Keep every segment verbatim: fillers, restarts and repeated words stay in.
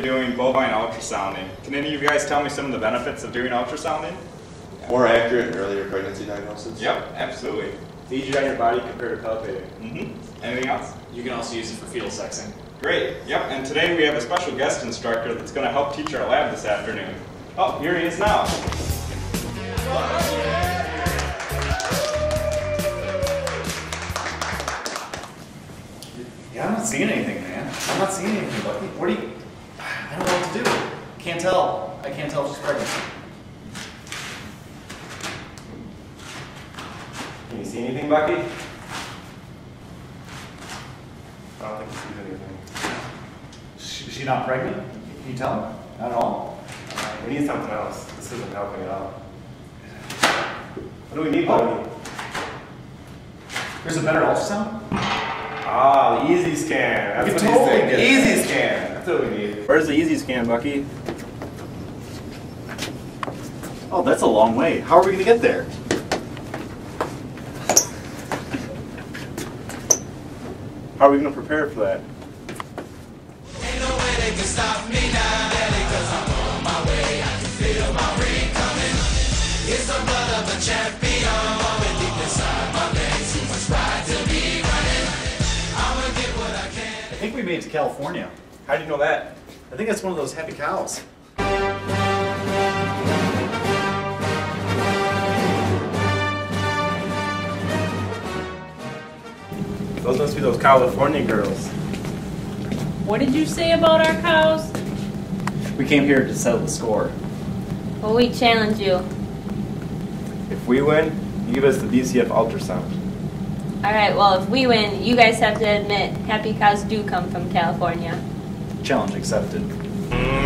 be doing bovine ultrasounding. Can any of you guys tell me some of the benefits of doing ultrasounding? More accurate and earlier pregnancy diagnosis? Yep, absolutely. It's easier on your body compared to palpating. Mm-hmm. Anything else? You can also use it for fetal sexing. Great. Yep, and today we have a special guest instructor that's going to help teach our lab this afternoon. Oh, here he is now. Yeah, I'm not seeing anything, man. I'm not seeing anything, Bucky. What do you... I don't know what to do. Can't tell. I can't tell if she's pregnant. Can you see anything, Bucky? I don't think he sees anything. She's she not pregnant? Can you tell him? Not at all. Uh, we need something else. This isn't helping at all. What do we need, Bucky? There's a better ultrasound? Ah, the Easi-Scan. That's what he's thinking. Easi-Scan. That's what we need. Where's the Easi-Scan, Bucky? Oh, that's a long way. How are we going to get there? How are we going to prepare for that? Ain't no way they can stop me now, daddy, 'cause I'm on my way. I can feel my ring coming. It's the blood of a champion flowing deep inside my veins. Too much pride to be running. I'm going to get what I can. I think we made it to California. How do you know that? I think that's one of those happy cows. Those must be those California girls. What did you say about our cows? We came here to settle the score. Well, we challenge you. If we win, you give us the B C F ultrasound. Alright, well, if we win, you guys have to admit happy cows do come from California. Challenge accepted.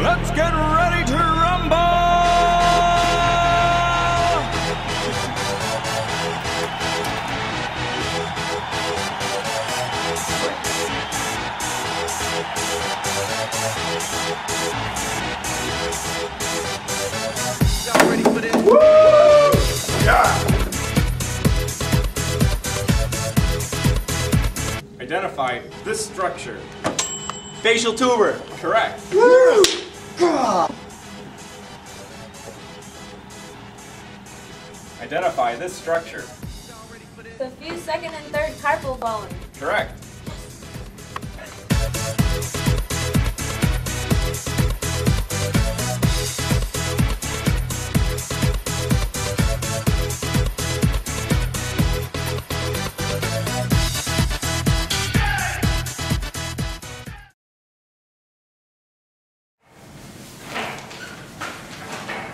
Let's get ready to rumble! Identify this structure. Facial tuber. Correct. Woo! Identify this structure. The fused second and third carpal bone. Correct.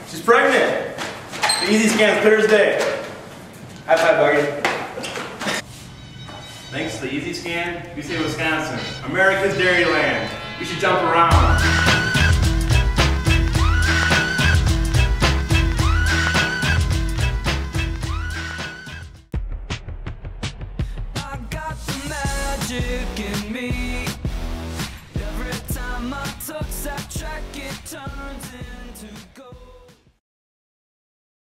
She's pregnant! The Easi-Scan is clear as day. High five, Bucky. Thanks to the Easi-Scan, B C F Wisconsin, America's Dairyland. We should jump around. I got the magic in me.